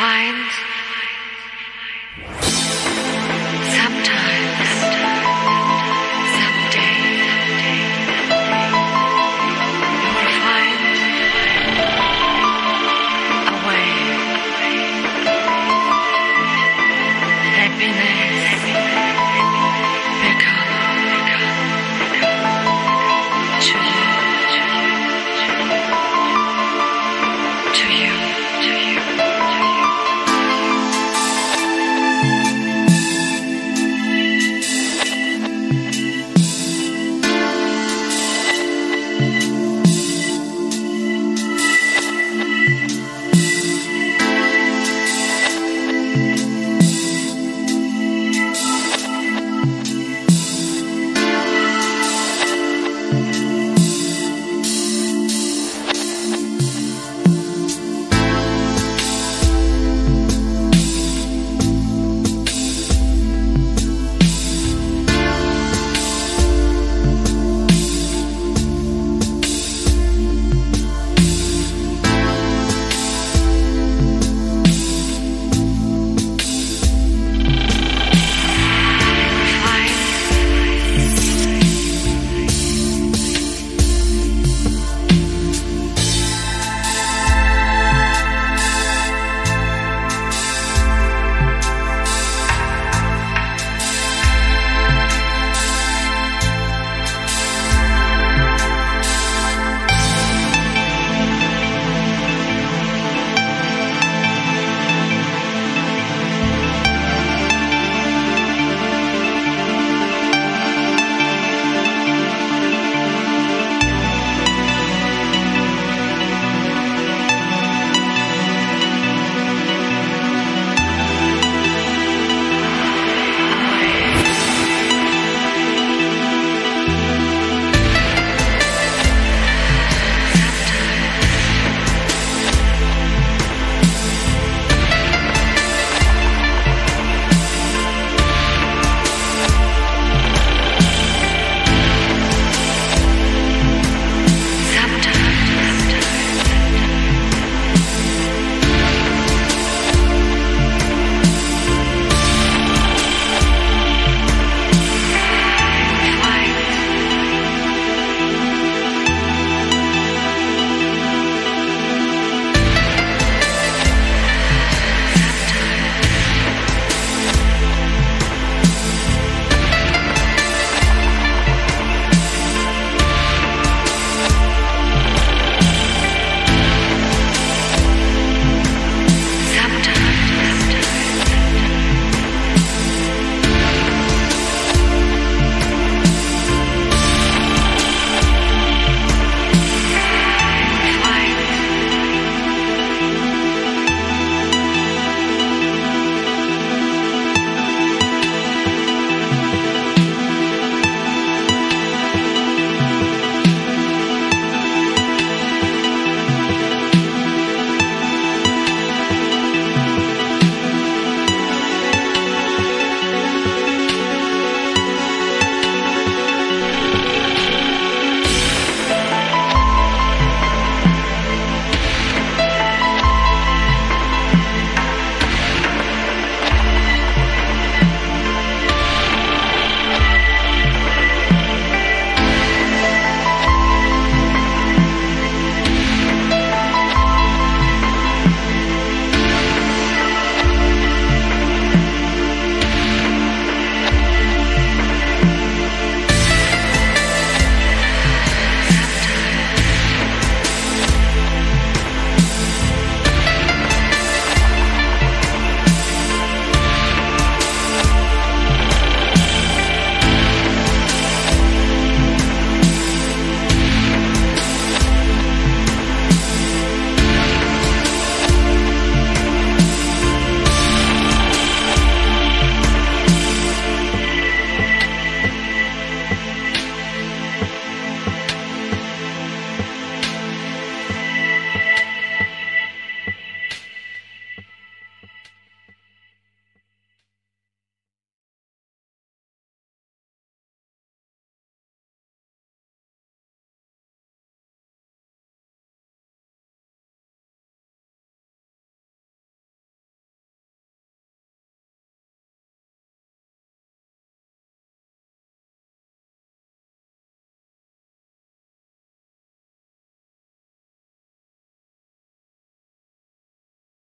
Find